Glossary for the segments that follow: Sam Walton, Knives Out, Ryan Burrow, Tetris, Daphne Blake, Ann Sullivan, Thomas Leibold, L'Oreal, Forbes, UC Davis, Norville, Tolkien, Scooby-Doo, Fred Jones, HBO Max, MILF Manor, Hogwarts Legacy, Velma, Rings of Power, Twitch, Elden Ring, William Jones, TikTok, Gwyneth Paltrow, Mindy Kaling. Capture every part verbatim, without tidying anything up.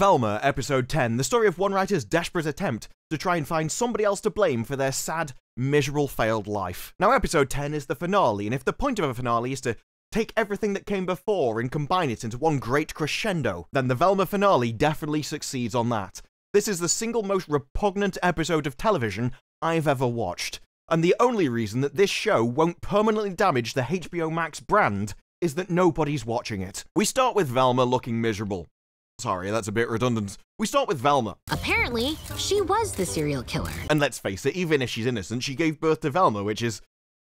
Velma, episode ten, the story of one writer's desperate attempt to try and find somebody else to blame for their sad, miserable, failed life. Now, episode ten is the finale, and if the point of a finale is to take everything that came before and combine it into one great crescendo, then the Velma finale definitely succeeds on that. This is the single most repugnant episode of television I've ever watched, and the only reason that this show won't permanently damage the H B O Max brand is that nobody's watching it. We start with Velma looking miserable. Sorry, that's a bit redundant. We start with Velma. Apparently, she was the serial killer. And let's face it, even if she's innocent, she gave birth to Velma, which is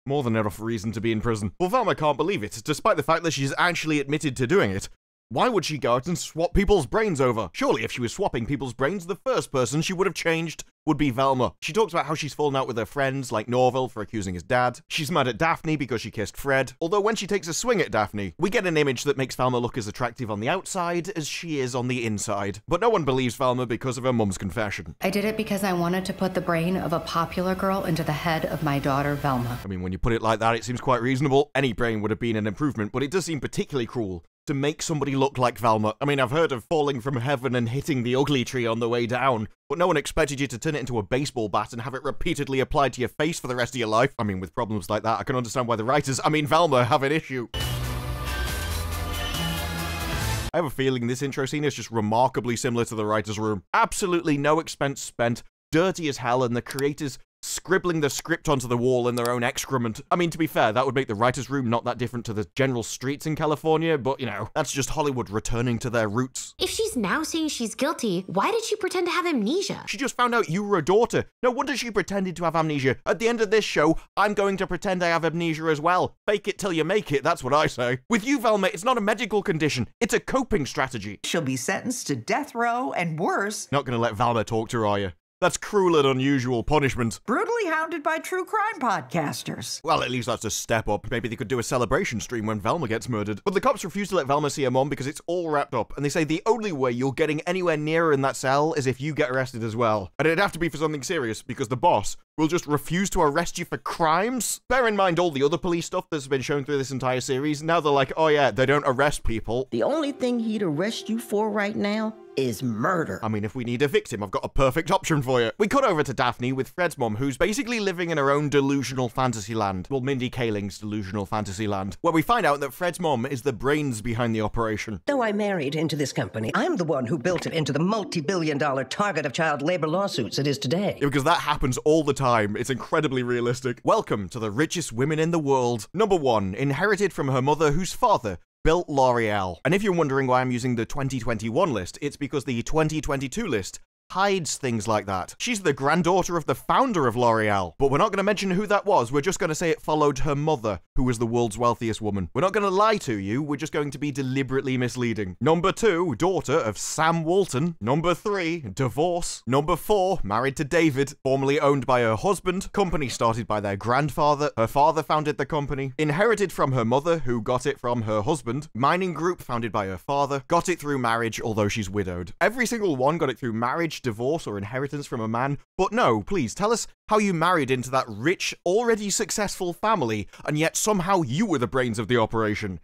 more than enough reason to be in prison. Well, Velma can't believe it, despite the fact that she's actually admitted to doing it. Why would she go out and swap people's brains over? Surely if she was swapping people's brains, the first person she would have changed would be Velma. She talks about how she's fallen out with her friends, like Norville, for accusing his dad. She's mad at Daphne because she kissed Fred. Although when she takes a swing at Daphne, we get an image that makes Velma look as attractive on the outside as she is on the inside. But no one believes Velma because of her mum's confession. I did it because I wanted to put the brain of a popular girl into the head of my daughter, Velma. I mean, when you put it like that, it seems quite reasonable. Any brain would have been an improvement, but it does seem particularly cruel to make somebody look like Velma. I mean, I've heard of falling from heaven and hitting the ugly tree on the way down, but no one expected you to turn it into a baseball bat and have it repeatedly applied to your face for the rest of your life. I mean, with problems like that, I can understand why the writers, I mean, Velma, have an issue. I have a feeling this intro scene is just remarkably similar to the writer's room. Absolutely no expense spent, dirty as hell, and the creators scribbling the script onto the wall in their own excrement. I mean, to be fair, that would make the writer's room not that different to the general streets in California, but, you know, that's just Hollywood returning to their roots. If she's now saying she's guilty, why did she pretend to have amnesia? She just found out you were a daughter. No wonder she pretended to have amnesia. At the end of this show, I'm going to pretend I have amnesia as well. Fake it till you make it, that's what I say. With you, Velma, it's not a medical condition. It's a coping strategy. She'll be sentenced to death row and worse. Not gonna let Velma talk to her, are you? That's cruel and unusual punishment. Brutally hounded by true crime podcasters. Well, at least that's a step up. Maybe they could do a celebration stream when Velma gets murdered. But the cops refuse to let Velma see her mom because it's all wrapped up, and they say the only way you're getting anywhere near her in that cell is if you get arrested as well. And it'd have to be for something serious, because the boss will just refuse to arrest you for crimes? Bear in mind all the other police stuff that's been shown through this entire series. Now they're like, oh yeah, they don't arrest people. The only thing he'd arrest you for right now is murder. I mean, if we need a victim, I've got a perfect option for you. We cut over to Daphne with Fred's mom, who's basically living in her own delusional fantasy land. Well, Mindy Kaling's delusional fantasy land, where we find out that Fred's mom is the brains behind the operation. Though I married into this company, I'm the one who built it into the multi-billion dollar target of child labor lawsuits it is today. Yeah, because that happens all the time. It's incredibly realistic. Welcome to the richest women in the world. Number one, inherited from her mother, whose father built L'Oreal. And if you're wondering why I'm using the twenty twenty-one list, it's because the twenty twenty-two list hides things like that. She's the granddaughter of the founder of L'Oreal, but we're not going to mention who that was. We're just going to say it followed her mother, who was the world's wealthiest woman. We're not going to lie to you. We're just going to be deliberately misleading. Number two, daughter of Sam Walton. Number three, divorce. Number four, married to David, formerly owned by her husband. Company started by their grandfather. Her father founded the company. Inherited from her mother, who got it from her husband. Mining group founded by her father. Got it through marriage, although she's widowed. Every single one got it through marriage, divorce, or inheritance from a man. But no, please tell us how you married into that rich, already successful family, and yet somehow you were the brains of the operation.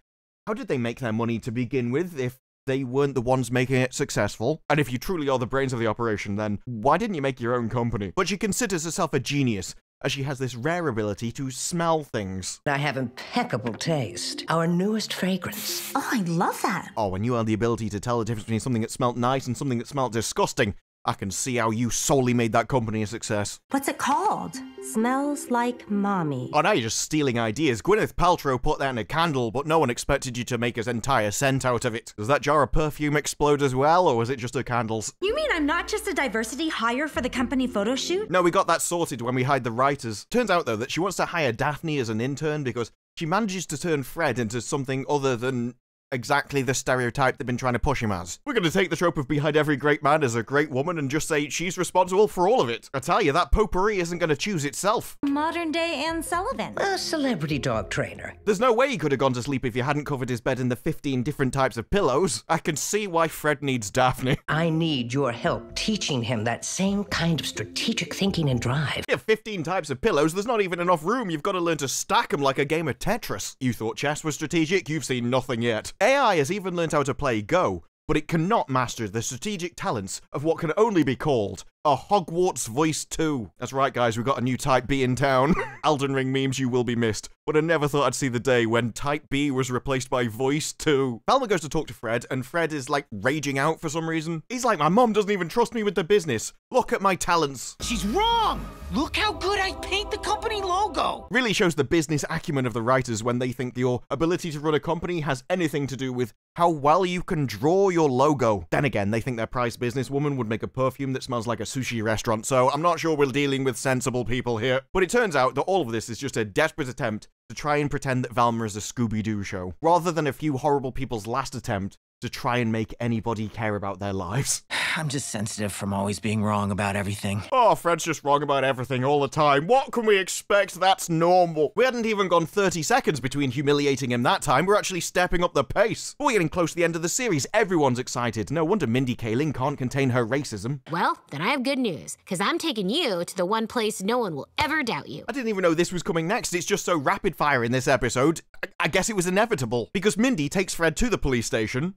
How did they make their money to begin with if they weren't the ones making it successful? And if you truly are the brains of the operation, then why didn't you make your own company? But she considers herself a genius, as she has this rare ability to smell things. I have impeccable taste. Our newest fragrance. Oh, I love that. Oh, and you have the ability to tell the difference between something that smelled nice and something that smelled disgusting. I can see how you solely made that company a success. What's it called? Smells Like Mommy. Oh, now you're just stealing ideas. Gwyneth Paltrow put that in a candle, but no one expected you to make his entire scent out of it. Does that jar of perfume explode as well, or was it just her candles? You mean I'm not just a diversity hire for the company photo shoot? No, we got that sorted when we hired the writers. Turns out, though, that she wants to hire Daphne as an intern because she manages to turn Fred into something other than exactly the stereotype they've been trying to push him as. We're going to take the trope of behind every great man is a great woman and just say she's responsible for all of it. I tell you, that potpourri isn't going to choose itself. Modern day Ann Sullivan. A celebrity dog trainer. There's no way he could have gone to sleep if you hadn't covered his bed in the fifteen different types of pillows. I can see why Fred needs Daphne. I need your help teaching him that same kind of strategic thinking and drive. Yeah, fifteen types of pillows. There's not even enough room. You've got to learn to stack them like a game of Tetris. You thought chess was strategic? You've seen nothing yet. A I has even learned how to play Go, but it cannot master the strategic talents of what can only be called a Hogwarts voice two. That's right, guys, we've got a new Type B in town. Elden Ring memes, you will be missed. But I never thought I'd see the day when Type B was replaced by voice two. Velma goes to talk to Fred, and Fred is, like, raging out for some reason. He's like, my mom doesn't even trust me with the business. Look at my talents. She's wrong! Look how good I paint the company logo! Really shows the business acumen of the writers when they think your ability to run a company has anything to do with how well you can draw your logo. Then again, they think their prize businesswoman would make a perfume that smells like a sushi restaurant, so I'm not sure we're dealing with sensible people here. But it turns out that all of this is just a desperate attempt to try and pretend that Velma is a Scooby-Doo show, rather than a few horrible people's last attempt to try and make anybody care about their lives. I'm just sensitive from always being wrong about everything. Oh, Fred's just wrong about everything all the time. What can we expect? That's normal. We hadn't even gone thirty seconds between humiliating him that time. We're actually stepping up the pace. We're getting close to the end of the series. Everyone's excited. No wonder Mindy Kaling can't contain her racism. Well, then I have good news, because I'm taking you to the one place no one will ever doubt you. I didn't even know this was coming next. It's just so rapid fire in this episode. I, I guess it was inevitable, because Mindy takes Fred to the police station.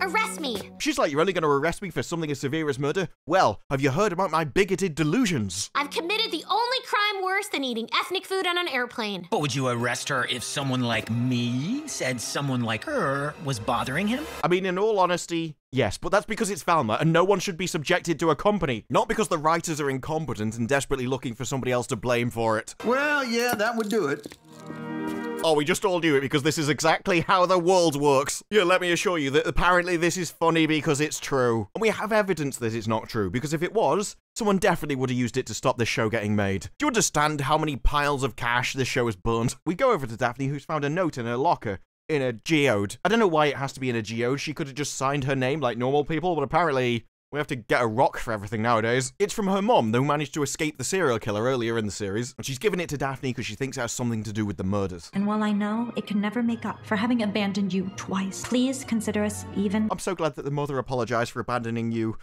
Arrest me! She's like, you're only gonna arrest me for something as severe as murder? Well, have you heard about my bigoted delusions? I've committed the only crime worse than eating ethnic food on an airplane. But would you arrest her if someone like me said someone like her was bothering him? I mean, in all honesty, yes, but that's because it's Velma, and no one should be subjected to a company, not because the writers are incompetent and desperately looking for somebody else to blame for it. Well, yeah, that would do it. Oh, we just all knew it because this is exactly how the world works. Yeah, let me assure you that apparently this is funny because it's true. And we have evidence that it's not true, because if it was, someone definitely would have used it to stop this show getting made. Do you understand how many piles of cash this show has burned? We go over to Daphne, who's found a note in her locker, in a geode. I don't know why it has to be in a geode. She could have just signed her name like normal people, but apparently we have to get a rock for everything nowadays. It's from her mom, who managed to escape the serial killer earlier in the series, and she's given it to Daphne because she thinks it has something to do with the murders. And while I know it can never make up for having abandoned you twice, please consider us even. I'm so glad that the mother apologized for abandoning you.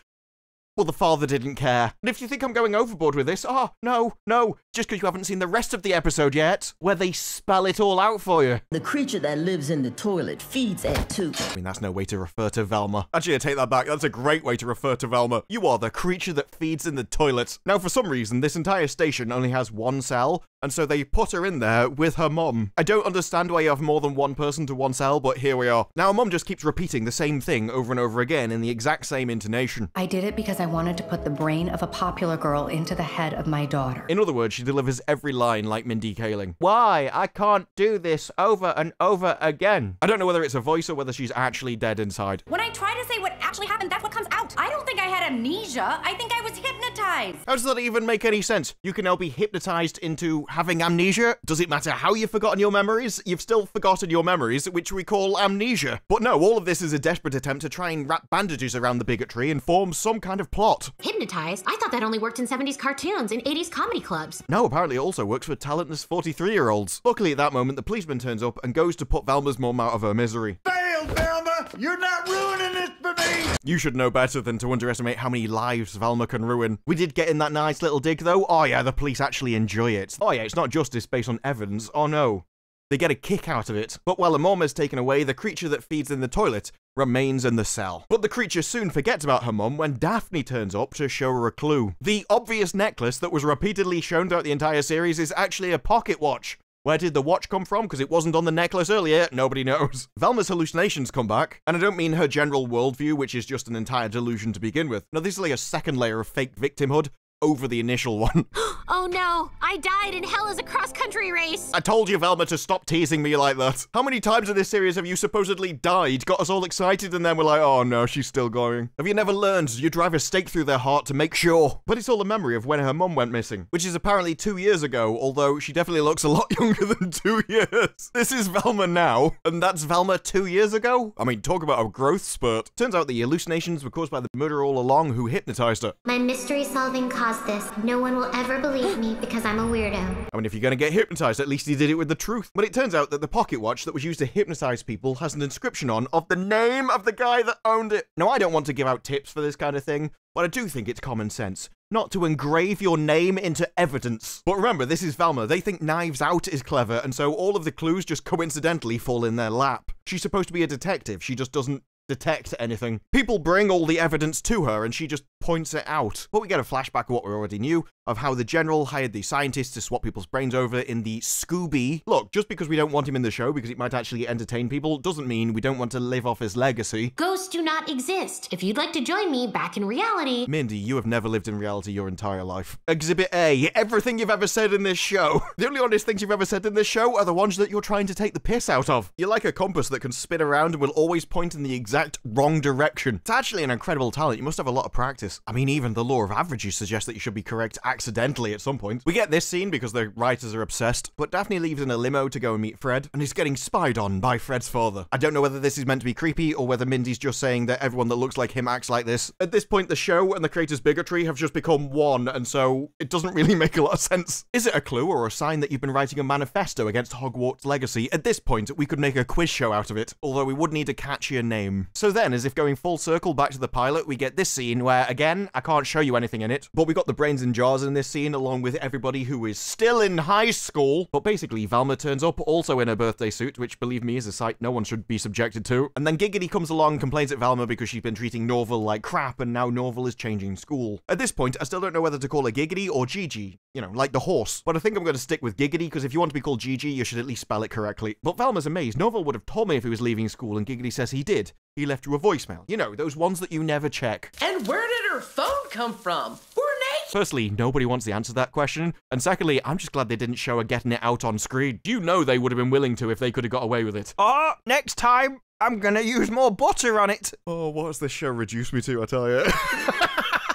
Well, the father didn't care. And if you think I'm going overboard with this, ah, oh, no, no, just because you haven't seen the rest of the episode yet, where they spell it all out for you. The creature that lives in the toilet feeds at two. I mean, that's no way to refer to Velma. Actually, I take that back. That's a great way to refer to Velma. You are the creature that feeds in the toilet. Now, for some reason, this entire station only has one cell, and so they put her in there with her mom. I don't understand why you have more than one person to one cell, but here we are. Now, mom just keeps repeating the same thing over and over again in the exact same intonation. I did it because I wanted to put the brain of a popular girl into the head of my daughter. In other words, she delivers every line like Mindy Kaling. Why? I can't do this over and over again. I don't know whether it's a voice or whether she's actually dead inside. When I try to say what actually happened, that's what comes out. I don't think I had amnesia. I think I was hypnotized. How does that even make any sense? You can now be hypnotized into having amnesia. Does it matter how you've forgotten your memories? You've still forgotten your memories, which we call amnesia. But no, all of this is a desperate attempt to try and wrap bandages around the bigotry and form some kind of plot. Hypnotized? I thought that only worked in seventies cartoons and eighties comedy clubs. No, apparently it also works for talentless forty-three-year-olds. Luckily, at that moment, the policeman turns up and goes to put Velma's mom out of her misery. Fail, Velma! You're not ruining this for me! You should know better than to underestimate how many lives Velma can ruin. We did get in that nice little dig, though. Oh yeah, the police actually enjoy it. Oh yeah, it's not justice based on evidence. Oh no. They get a kick out of it. But while the mom is taken away, the creature that feeds in the toilet remains in the cell. But the creature soon forgets about her mum when Daphne turns up to show her a clue. The obvious necklace that was repeatedly shown throughout the entire series is actually a pocket watch. Where did the watch come from? Because it wasn't on the necklace earlier. Nobody knows. Velma's hallucinations come back. And I don't mean her general worldview, which is just an entire delusion to begin with. Now, this is like a second layer of fake victimhood over the initial one. Oh no, I died in hell as a cross-country race. I told you, Velma, to stop teasing me like that. How many times in this series have you supposedly died, got us all excited, and then we're like, oh no, she's still going. Have you never learned you drive a stake through their heart to make sure? But it's all a memory of when her mum went missing, which is apparently two years ago, although she definitely looks a lot younger than two years. This is Velma now, and that's Velma two years ago? I mean, talk about a growth spurt. Turns out the hallucinations were caused by the murderer all along who hypnotized her. My mystery-solving cause this. No one will ever believe me because I'm a weirdo. I mean, if you're gonna get hypnotized, at least he did it with the truth. But it turns out that the pocket watch that was used to hypnotize people has an inscription on of the name of the guy that owned it. Now, I don't want to give out tips for this kind of thing, but I do think it's common sense not to engrave your name into evidence. But remember, this is Velma. They think Knives Out is clever, and so all of the clues just coincidentally fall in their lap. She's supposed to be a detective. She just doesn't detect anything. People bring all the evidence to her and she just points it out. But we get a flashback of what we already knew, of how the general hired the scientists to swap people's brains over in the Scooby. Look, just because we don't want him in the show because it might actually entertain people doesn't mean we don't want to live off his legacy. Ghosts do not exist. If you'd like to join me back in reality. Mindy, you have never lived in reality your entire life. Exhibit A, everything you've ever said in this show. The only honest things you've ever said in this show are the ones that you're trying to take the piss out of. You're like a compass that can spin around and will always point in the exact wrong direction. It's actually an incredible talent. You must have a lot of practice. I mean, even the law of averages suggests that you should be correct accidentally at some point. We get this scene because the writers are obsessed, but Daphne leaves in a limo to go and meet Fred, and is getting spied on by Fred's father. I don't know whether this is meant to be creepy or whether Mindy's just saying that everyone that looks like him acts like this. At this point, the show and the creator's bigotry have just become one, and so it doesn't really make a lot of sense. Is it a clue or a sign that you've been writing a manifesto against Hogwarts Legacy? At this point, we could make a quiz show out of it, although we would need a catchier name. So then, as if going full circle back to the pilot, we get this scene where, again, I can't show you anything in it, but we got the brains in jars in this scene, along with everybody who is still in high school. But basically, Velma turns up also in her birthday suit, which, believe me, is a sight no one should be subjected to. And then Giggity comes along and complains at Velma because she's been treating Norville like crap, and now Norville is changing school. At this point, I still don't know whether to call her Giggity or Gigi, you know, like the horse. But I think I'm going to stick with Giggity, because if you want to be called Gigi, you should at least spell it correctly. But Velma's amazed. Norville would have told me if he was leaving school, and Giggity says he did. He left you a voicemail. You know, those ones that you never check. And where did her phone come from? We're naked! Firstly, nobody wants the answer to that question. And secondly, I'm just glad they didn't show her getting it out on screen. You know they would have been willing to if they could have got away with it. Oh, next time, I'm gonna use more butter on it. Oh, what has this show reduced me to, I tell you?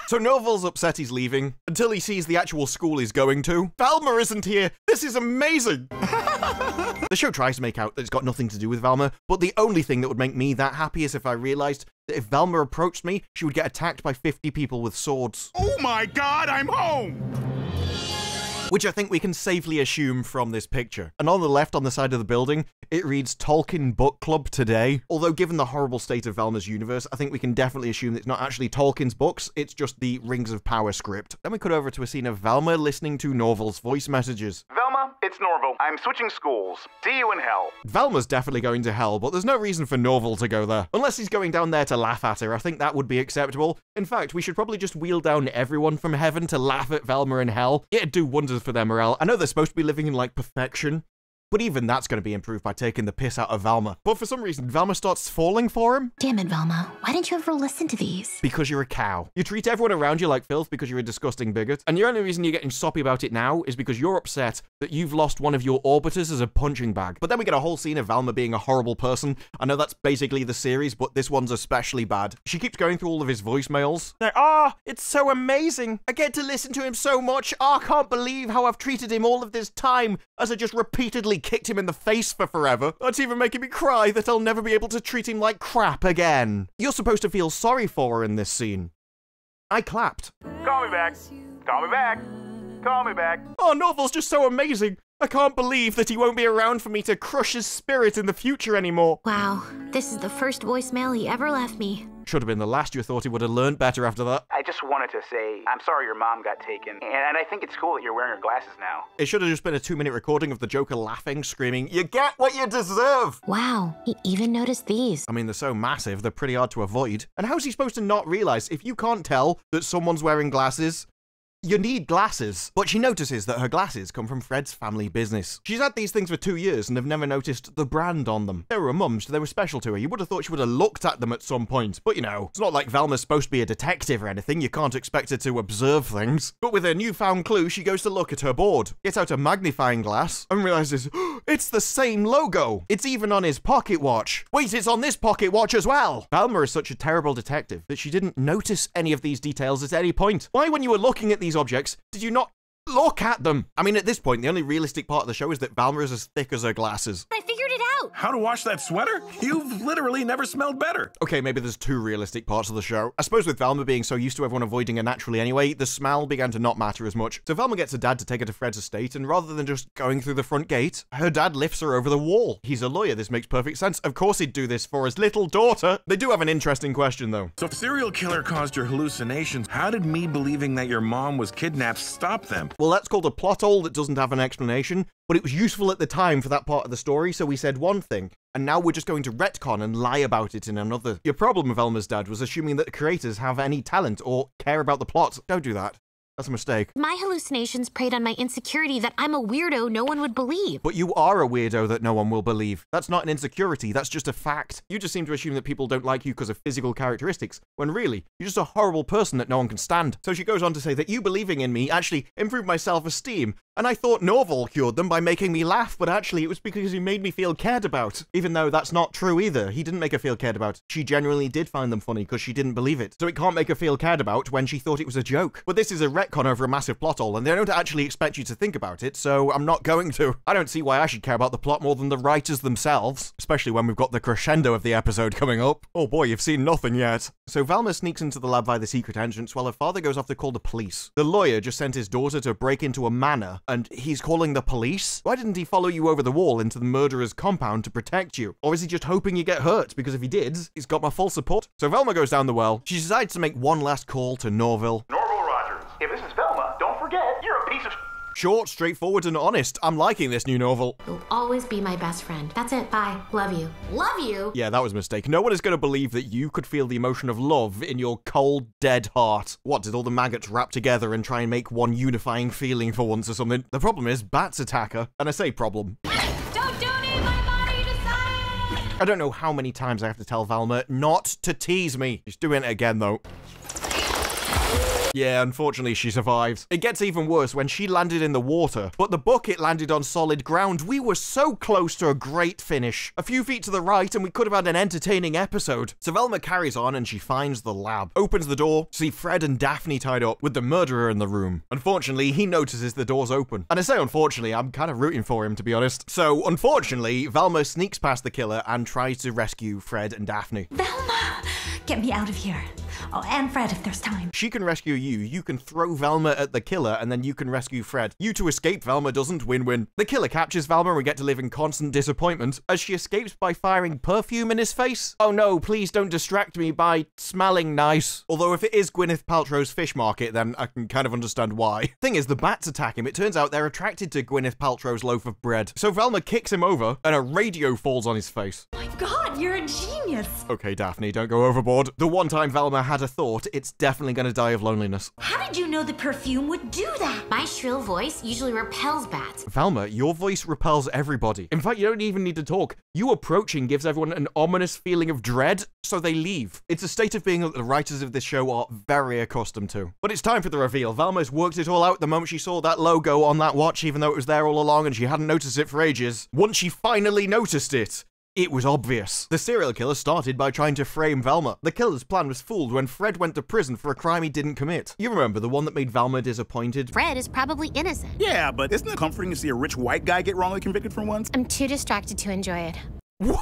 So Norville's upset he's leaving, until he sees the actual school he's going to. Velma isn't here! This is amazing! The show tries to make out that it's got nothing to do with Velma, but the only thing that would make me that happy is if I realized that if Velma approached me, she would get attacked by fifty people with swords. Oh my God, I'm home! Which I think we can safely assume from this picture. And on the left, on the side of the building, it reads Tolkien Book Club Today. Although given the horrible state of Velma's universe, I think we can definitely assume that it's not actually Tolkien's books, it's just the Rings of Power script. Then we cut over to a scene of Velma listening to Norville's voice messages. Velma, it's Norville. I'm switching schools. See you in hell. Velma's definitely going to hell, but there's no reason for Norville to go there. Unless he's going down there to laugh at her, I think that would be acceptable. In fact, we should probably just wheel down everyone from heaven to laugh at Velma in hell. It'd do wonders for their morale. I know they're supposed to be living in, like, perfection, but even that's going to be improved by taking the piss out of Velma. But for some reason, Velma starts falling for him. Damn it, Velma. Why didn't you ever listen to these? Because you're a cow. You treat everyone around you like filth because you're a disgusting bigot. And the only reason you're getting soppy about it now is because you're upset that you've lost one of your orbiters as a punching bag. But then we get a whole scene of Velma being a horrible person. I know that's basically the series, but this one's especially bad. She keeps going through all of his voicemails. Like, ah, oh, it's so amazing. I get to listen to him so much. Oh, I can't believe how I've treated him all of this time as I just repeatedly kicked him in the face for forever. That's even making me cry that I'll never be able to treat him like crap again. You're supposed to feel sorry for her in this scene. I clapped. Call me back. Call me back. Call me back. Oh, Norville's just so amazing. I can't believe that he won't be around for me to crush his spirit in the future anymore. Wow, this is the first voicemail he ever left me. Should have been the last. You thought he would have learned better after that. I just wanted to say, I'm sorry your mom got taken, and I think it's cool that you're wearing your glasses now. It should have just been a two-minute recording of the Joker laughing, screaming, "You get what you deserve!" Wow, he even noticed these. I mean, they're so massive, they're pretty hard to avoid. And how's he supposed to not realize if you can't tell that someone's wearing glasses? You need glasses. But she notices that her glasses come from Fred's family business. She's had these things for two years and have never noticed the brand on them. They were her mum's, so they were special to her. You would have thought she would have looked at them at some point. But you know, it's not like Velma's supposed to be a detective or anything. You can't expect her to observe things. But with her newfound clue, she goes to look at her board, gets out a magnifying glass, and realizes, oh, it's the same logo. It's even on his pocket watch. Wait, it's on this pocket watch as well. Velma is such a terrible detective that she didn't notice any of these details at any point. Why, when you were looking at the these objects, did you not look at them? I mean, at this point, the only realistic part of the show is that Velma is as thick as her glasses. I figured it out! How to wash that sweater? You've literally never smelled better. Okay, maybe there's two realistic parts of the show. I suppose with Velma being so used to everyone avoiding her naturally anyway, the smell began to not matter as much. So Velma gets her dad to take her to Fred's estate, and rather than just going through the front gate, her dad lifts her over the wall. He's a lawyer, this makes perfect sense. Of course he'd do this for his little daughter. They do have an interesting question, though. So if serial killer caused your hallucinations, how did me believing that your mom was kidnapped stop them? Well, that's called a plot hole that doesn't have an explanation, but it was useful at the time for that part of the story, so we said one one thing, and now we're just going to retcon and lie about it in another. Your problem with Velma's dad was assuming that the creators have any talent or care about the plot. Don't do that. That's a mistake. My hallucinations preyed on my insecurity that I'm a weirdo no one would believe. But you are a weirdo that no one will believe. That's not an insecurity, that's just a fact. You just seem to assume that people don't like you because of physical characteristics, when really, you're just a horrible person that no one can stand. So she goes on to say that you believing in me actually improved my self-esteem, and I thought Norville cured them by making me laugh, but actually it was because he made me feel cared about. Even though that's not true either, he didn't make her feel cared about. She genuinely did find them funny because she didn't believe it. So it can't make her feel cared about when she thought it was a joke. But this is a retcon over a massive plot hole, and they don't actually expect you to think about it, so I'm not going to. I don't see why I should care about the plot more than the writers themselves, especially when we've got the crescendo of the episode coming up. Oh boy, you've seen nothing yet. So Velma sneaks into the lab by the secret entrance while her father goes off to call the police. The lawyer just sent his daughter to break into a manor, and he's calling the police? Why didn't he follow you over the wall into the murderer's compound to protect you? Or is he just hoping you get hurt? Because if he did, he's got my full support. So Velma goes down the well. She decides to make one last call to Norville. If this is Velma, don't forget, you're a piece of short, straightforward, and honest. I'm liking this new novel. You'll always be my best friend. That's it, bye. Love you. Love you? Yeah, that was a mistake. No one is going to believe that you could feel the emotion of love in your cold, dead heart. What, did all the maggots wrap together and try and make one unifying feeling for once or something? The problem is, bats attack her. And I say problem. Don't donate my body to science! I don't know how many times I have to tell Velma not to tease me. She's doing it again, though. Yeah, unfortunately she survives. It gets even worse when she landed in the water, but the bucket landed on solid ground. We were so close to a great finish. A few feet to the right and we could have had an entertaining episode. So Velma carries on and she finds the lab. Opens the door, see Fred and Daphne tied up with the murderer in the room. Unfortunately, he notices the door's open. And I say unfortunately, I'm kind of rooting for him to be honest. So unfortunately, Velma sneaks past the killer and tries to rescue Fred and Daphne. Velma! Get me out of here. Oh, and Fred if there's time. She can rescue you, you can throw Velma at the killer, and then you can rescue Fred. You to escape Velma doesn't, win-win. The killer captures Velma and we get to live in constant disappointment as she escapes by firing perfume in his face. Oh no, please don't distract me by smelling nice. Although if it is Gwyneth Paltrow's fish market, then I can kind of understand why. Thing is, the bats attack him. It turns out they're attracted to Gwyneth Paltrow's loaf of bread. So Velma kicks him over and a radio falls on his face. Oh my god, you're a genius. Okay, Daphne, don't go overboard. The one time Velma had a thought, it's definitely gonna die of loneliness. How did you know the perfume would do that? My shrill voice usually repels bats. Velma, your voice repels everybody. In fact, you don't even need to talk. You approaching gives everyone an ominous feeling of dread, so they leave. It's a state of being that the writers of this show are very accustomed to. But it's time for the reveal. Velma's worked it all out the moment she saw that logo on that watch, even though it was there all along and she hadn't noticed it for ages. Once she finally noticed it, it was obvious. The serial killer started by trying to frame Velma. The killer's plan was fooled when Fred went to prison for a crime he didn't commit. You remember the one that made Velma disappointed? Fred is probably innocent. Yeah, but isn't it comforting to see a rich white guy get wrongly convicted for once? I'm too distracted to enjoy it. What?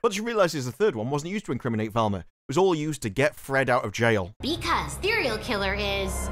But she realizes the third one wasn't used to incriminate Velma. It was all used to get Fred out of jail. Because serial killer is...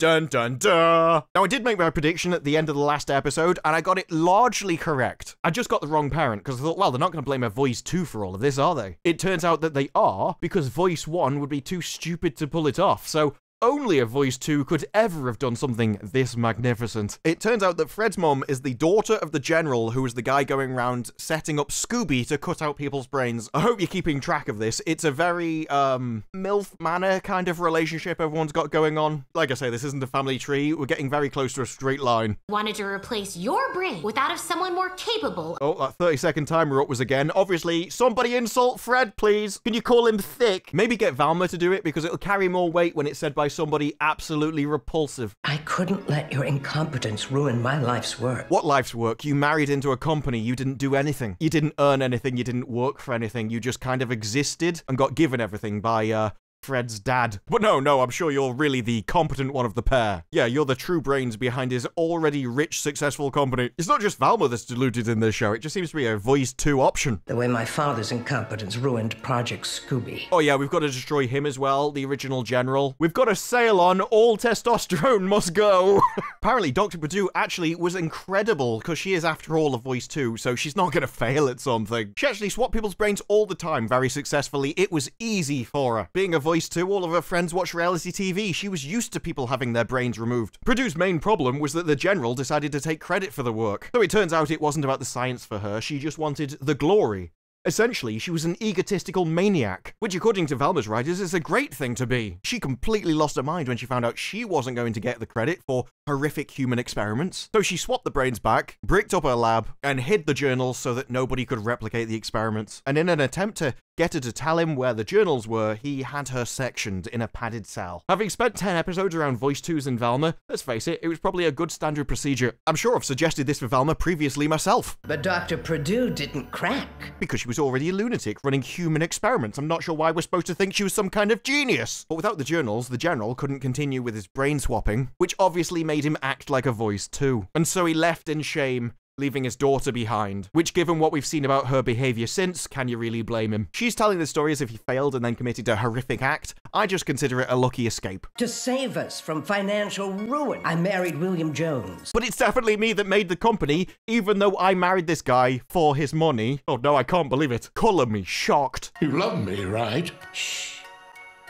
Dun dun dun! Now I did make my prediction at the end of the last episode, and I got it largely correct. I just got the wrong parent, because I thought, well, they're not going to blame a voice two for all of this, are they? It turns out that they are, because voice one would be too stupid to pull it off, so... only a voice two could ever have done something this magnificent. It turns out that Fred's mom is the daughter of the general who is the guy going around setting up Scooby to cut out people's brains. I hope you're keeping track of this. It's a very, um, MILF Manor kind of relationship everyone's got going on. Like I say, this isn't a family tree. We're getting very close to a straight line. Wanted to replace your brain with that of someone more capable. Oh, that thirty second timer up was again. Obviously, somebody insult Fred, please. Can you call him thick? Maybe get Velma to do it because it'll carry more weight when it's said by somebody absolutely repulsive. I couldn't let your incompetence ruin my life's work. What life's work? You married into a company, you didn't do anything. You didn't earn anything, you didn't work for anything, you just kind of existed and got given everything by, uh, Fred's dad. But no, no, I'm sure you're really the competent one of the pair. Yeah, you're the true brains behind his already rich, successful company. It's not just Velma that's deluded in this show, it just seems to be a voice two option. The way my father's incompetence ruined Project Scooby. Oh yeah, we've got to destroy him as well, the original general. We've got a sail on, all testosterone must go. Apparently, Doctor Perdue actually was incredible, because she is, after all, a voice two, so she's not going to fail at something. She actually swapped people's brains all the time very successfully. It was easy for her. Being a voice voice to, all of her friends watch reality T V. She was used to people having their brains removed. Purdue's main problem was that the general decided to take credit for the work. Though it turns out it wasn't about the science for her, she just wanted the glory. Essentially, she was an egotistical maniac, which according to Velma's writers is a great thing to be. She completely lost her mind when she found out she wasn't going to get the credit for horrific human experiments, so she swapped the brains back, bricked up her lab, and hid the journals so that nobody could replicate the experiments. And in an attempt to get her to tell him where the journals were, he had her sectioned in a padded cell. Having spent ten episodes around voice twos and Velma, let's face it, it was probably a good standard procedure. I'm sure I've suggested this for Velma previously myself. But Doctor Perdue didn't crack. Because she was already a lunatic running human experiments. I'm not sure why we're supposed to think she was some kind of genius. But without the journals, the general couldn't continue with his brain swapping, which obviously made him act like a voice too. And so he left in shame, leaving his daughter behind, which given what we've seen about her behavior since, can you really blame him? She's telling the story as if he failed and then committed a horrific act. I just consider it a lucky escape. To save us from financial ruin, I married William Jones. But it's definitely me that made the company, even though I married this guy for his money. Oh no, I can't believe it. Color me shocked. You love me, right? Shh.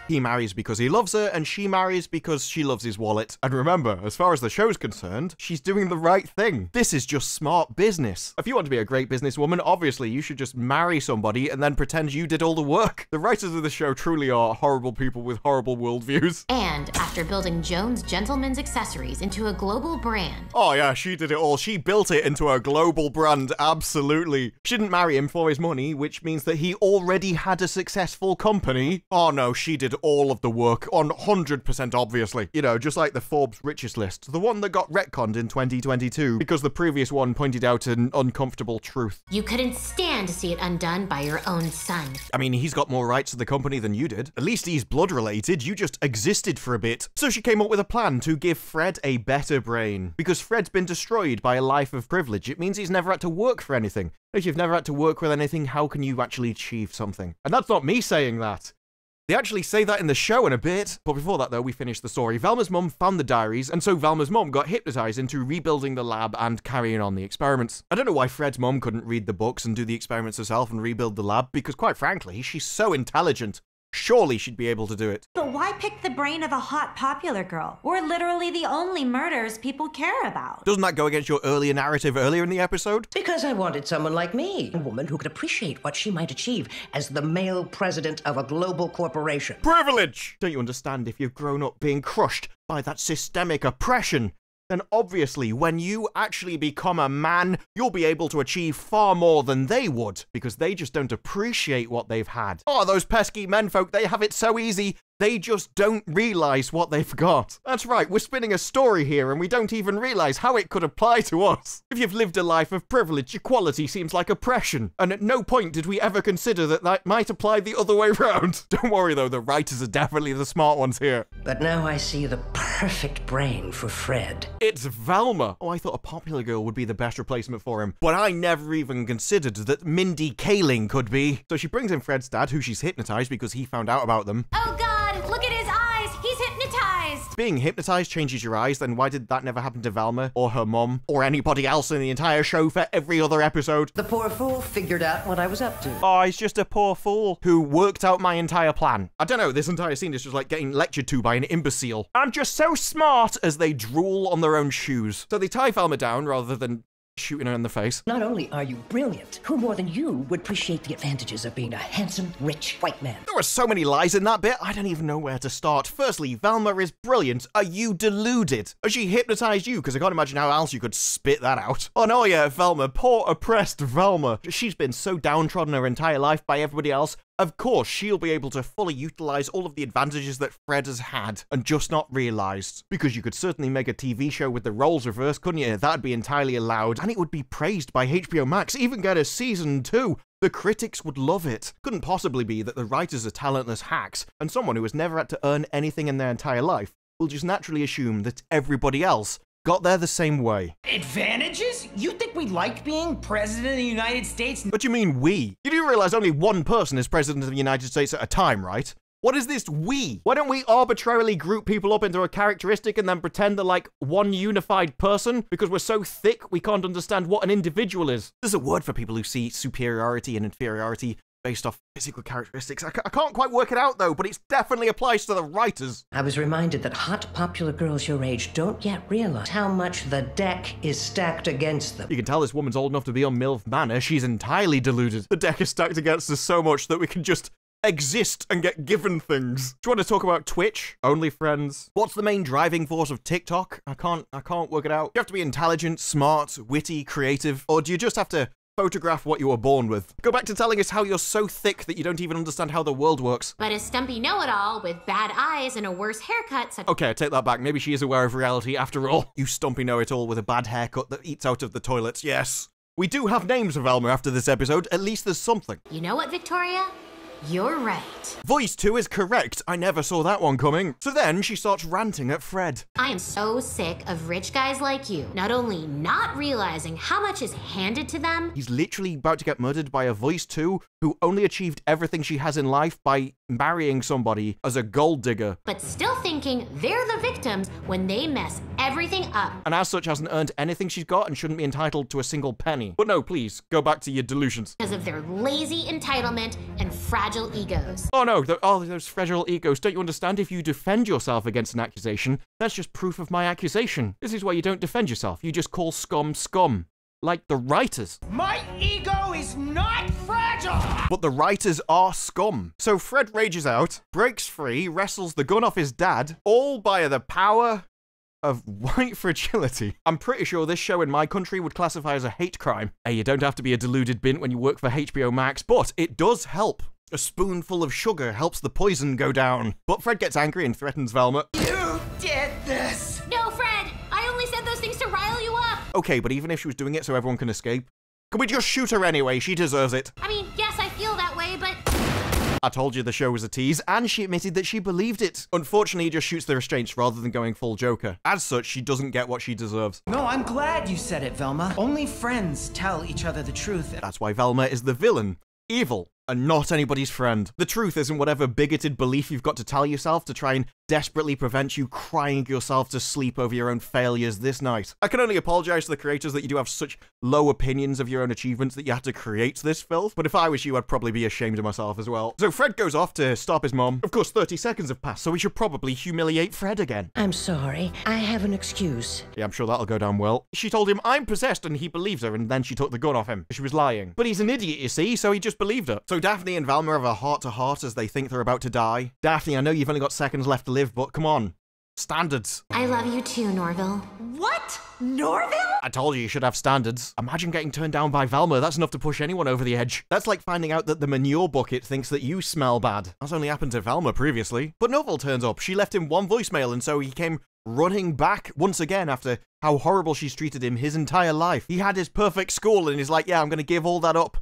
He marries because he loves her, and she marries because she loves his wallet. And remember, as far as the show's concerned, she's doing the right thing. This is just smart business. If you want to be a great businesswoman, obviously you should just marry somebody and then pretend you did all the work. The writers of the show truly are horrible people with horrible worldviews. And after building Jones Gentleman's accessories into a global brand. Oh yeah, she did it all. She built it into a global brand, absolutely. She didn't marry him for his money, which means that he already had a successful company. Oh no, she did all of the work, on one hundred percent obviously. You know, just like the Forbes richest list, the one that got retconned in twenty twenty-two because the previous one pointed out an uncomfortable truth. You couldn't stand to see it undone by your own son. I mean, he's got more rights to the company than you did. At least he's blood related, you just existed for a bit. So she came up with a plan to give Fred a better brain. Because Fred's been destroyed by a life of privilege, it means he's never had to work for anything. If you've never had to work with anything, how can you actually achieve something? And that's not me saying that. They actually say that in the show in a bit, but before that though, we finish the story. Velma's mum found the diaries, and so Velma's mum got hypnotized into rebuilding the lab and carrying on the experiments. I don't know why Fred's mum couldn't read the books and do the experiments herself and rebuild the lab, because quite frankly, she's so intelligent. Surely she'd be able to do it. But why pick the brain of a hot popular girl? We're literally the only murders people care about. Doesn't that go against your earlier narrative earlier in the episode? Because I wanted someone like me, a woman who could appreciate what she might achieve as the male president of a global corporation. Privilege! Don't you understand? If you've grown up being crushed by that systemic oppression, then obviously when you actually become a man, you'll be able to achieve far more than they would, because they just don't appreciate what they've had. Oh, those pesky menfolk, they have it so easy, they just don't realize what they've got. That's right, we're spinning a story here and we don't even realize how it could apply to us. If you've lived a life of privilege, equality seems like oppression, and at no point did we ever consider that that might apply the other way around. Don't worry though, the writers are definitely the smart ones here. But now I see the perfect brain for Fred. It's Velma. Oh, I thought a popular girl would be the best replacement for him, but I never even considered that Mindy Kaling could be. So she brings in Fred's dad, who she's hypnotized because he found out about them. Oh God! Look at his eyes! He's hypnotized! Being hypnotized changes your eyes, then why did that never happen to Velma, or her mum, or anybody else in the entire show for every other episode? The poor fool figured out what I was up to. Oh, he's just a poor fool who worked out my entire plan. I don't know, this entire scene is just like getting lectured to by an imbecile. I'm just so smart, as they drool on their own shoes. So they tie Velma down rather than shooting her in the face. Not only are you brilliant, who more than you would appreciate the advantages of being a handsome, rich white man? There are so many lies in that bit, I don't even know where to start. Firstly, Velma is brilliant. Are you deluded? Has she hypnotized you? Because I can't imagine how else you could spit that out. Oh no, yeah, Velma. Poor, oppressed Velma. She's been so downtrodden her entire life by everybody else. Of course, she'll be able to fully utilize all of the advantages that Fred has had and just not realized. Because you could certainly make a T V show with the roles reversed, couldn't you? That'd be entirely allowed. And it would be praised by H B O Max, even get a season two. The critics would love it. Couldn't possibly be that the writers are talentless hacks and someone who has never had to earn anything in their entire life will just naturally assume that everybody else got there the same way. Advantages? You think we like being president of the United States? What do you mean we? You do realize only one person is president of the United States at a time, right? What is this we? Why don't we arbitrarily group people up into a characteristic and then pretend they're like one unified person? Because we're so thick we can't understand what an individual is. There's a word for people who see superiority and inferiority based off physical characteristics. I, c I can't quite work it out, though, but it definitely applies to the writers. I was reminded that hot, popular girls your age don't yet realize how much the deck is stacked against them. You can tell this woman's old enough to be on MILF Manor. She's entirely deluded. The deck is stacked against us so much that we can just exist and get given things. Do you want to talk about Twitch? OnlyFriends? What's the main driving force of TikTok? I can't, I can't work it out. Do you have to be intelligent, smart, witty, creative, or do you just have to photograph what you were born with? Go back to telling us how you're so thick that you don't even understand how the world works. But a stumpy know-it-all with bad eyes and a worse haircut such- Okay, I take that back. Maybe she is aware of reality after all. You stumpy know-it-all with a bad haircut that eats out of the toilets, yes. We do have names for Velma after this episode. At least there's something. You know what, Victoria? You're right. Voice two is correct. I never saw that one coming. So then she starts ranting at Fred. I am so sick of rich guys like you, not only not realizing how much is handed to them. He's literally about to get murdered by a voice two who only achieved everything she has in life by marrying somebody as a gold digger. But still thinking they're the victims when they mess everything up. And as such hasn't earned anything she's got and shouldn't be entitled to a single penny. But no, please, go back to your delusions. Because of their lazy entitlement and fragile egos. Oh no, the, oh, those fragile egos. Don't you understand? If you defend yourself against an accusation, that's just proof of my accusation. This is why you don't defend yourself. You just call scum scum. Like the writers. My ego is not fragile! But the writers are scum. So Fred rages out, breaks free, wrestles the gun off his dad, all by the power of white fragility. I'm pretty sure this show in my country would classify as a hate crime. Hey, you don't have to be a deluded bint when you work for H B O Max, but it does help. A spoonful of sugar helps the poison go down. But Fred gets angry and threatens Velma. You did this! No, Fred! I only said those things to rile you up! Okay, but even if she was doing it so everyone can escape, can we just shoot her anyway? She deserves it. I mean, yes, I feel that way, but... I told you the show was a tease, and she admitted that she believed it. Unfortunately, he just shoots the restraints rather than going full Joker. As such, she doesn't get what she deserves. No, I'm glad you said it, Velma. Only friends tell each other the truth. That's why Velma is the villain. Evil. And not anybody's friend. The truth isn't whatever bigoted belief you've got to tell yourself to try and desperately prevent you crying yourself to sleep over your own failures this night. I can only apologize to the creators that you do have such low opinions of your own achievements that you had to create this filth, but if I was you, I'd probably be ashamed of myself as well. So Fred goes off to stop his mom. Of course, thirty seconds have passed, so we should probably humiliate Fred again. I'm sorry, I have an excuse. Yeah, I'm sure that'll go down well. She told him, I'm possessed, and he believes her, and then she took the gun off him. She was lying. But he's an idiot, you see, so he just believed her. So So Daphne and Velma have a heart-to-heart as they think they're about to die. Daphne, I know you've only got seconds left to live, but come on. Standards. I love you too, Norville. What? Norville? I told you you should have standards. Imagine getting turned down by Velma. That's enough to push anyone over the edge. That's like finding out that the manure bucket thinks that you smell bad. That's only happened to Velma previously. But Norville turns up. She left him one voicemail, and so he came running back once again after how horrible she's treated him his entire life. He had his perfect school, and he's like, yeah, I'm going to give all that up.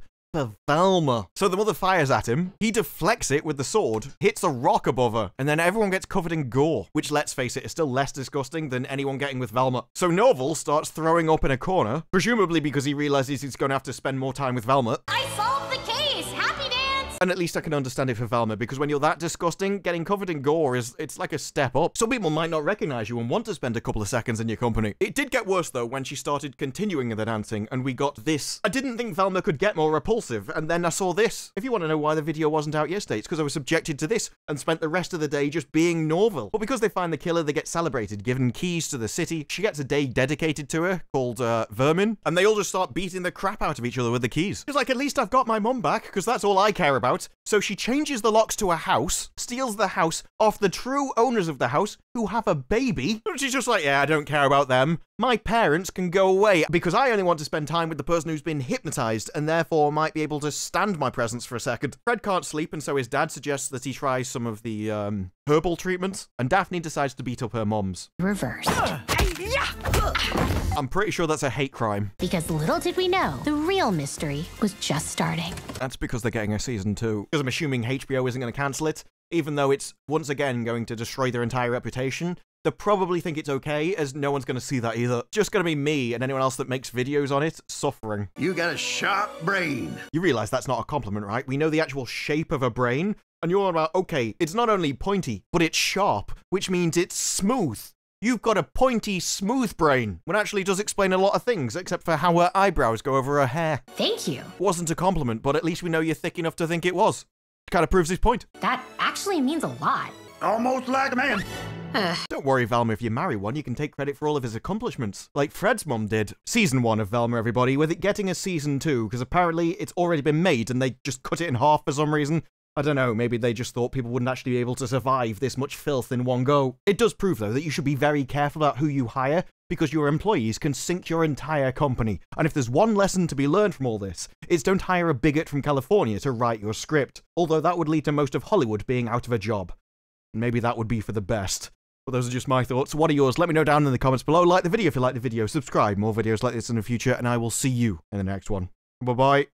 Velma. So the mother fires at him, he deflects it with the sword, hits a rock above her, and then everyone gets covered in gore, which, let's face it, is still less disgusting than anyone getting with Velma. So Norville starts throwing up in a corner, presumably because he realizes he's going to have to spend more time with Velma. I solved the case! Happy dance! And at least I can understand it for Velma, because when you're that disgusting, getting covered in gore is, it's like a step up. Some people might not recognize you and want to spend a couple of seconds in your company. It did get worse, though, when she started continuing the dancing, and we got this. I didn't think Velma could get more repulsive, and then I saw this. If you want to know why the video wasn't out yesterday, it's because I was subjected to this and spent the rest of the day just being Norville. But because they find the killer, they get celebrated, given keys to the city. She gets a day dedicated to her, called, uh, Vermin, and they all just start beating the crap out of each other with the keys. She's like, at least I've got my mum back, because that's all I care about. So she changes the locks to a house, steals the house off the true owners of the house who have a baby. And she's just like, yeah, I don't care about them. My parents can go away because I only want to spend time with the person who's been hypnotized and therefore might be able to stand my presence for a second. Fred can't sleep, and so his dad suggests that he tries some of the um, herbal treatments, and Daphne decides to beat up her mom's. Reversed. I'm pretty sure that's a hate crime. Because little did we know, the real mystery was just starting. That's because they're getting a season two. Because I'm assuming H B O isn't going to cancel it, even though it's once again going to destroy their entire reputation. They probably think it's okay, as no one's going to see that either. Just going to be me and anyone else that makes videos on it suffering. You got a sharp brain. You realize that's not a compliment, right? We know the actual shape of a brain, and you're all about, okay, it's not only pointy, but it's sharp, which means it's smooth. You've got a pointy, smooth brain, when actually does explain a lot of things, except for how her eyebrows go over her hair. Thank you. Wasn't a compliment, but at least we know you're thick enough to think it was. Kind of proves his point. That actually means a lot. Almost like a man. Don't worry, Velma, if you marry one, you can take credit for all of his accomplishments, like Fred's mum did. Season one of Velma, everybody, with it getting a season two, because apparently it's already been made and they just cut it in half for some reason. I don't know, maybe they just thought people wouldn't actually be able to survive this much filth in one go. It does prove, though, that you should be very careful about who you hire, because your employees can sink your entire company. And if there's one lesson to be learned from all this, it's don't hire a bigot from California to write your script, although that would lead to most of Hollywood being out of a job. And maybe that would be for the best. But those are just my thoughts. What are yours? Let me know down in the comments below. Like the video if you like the video, subscribe, more videos like this in the future, and I will see you in the next one. Bye-bye.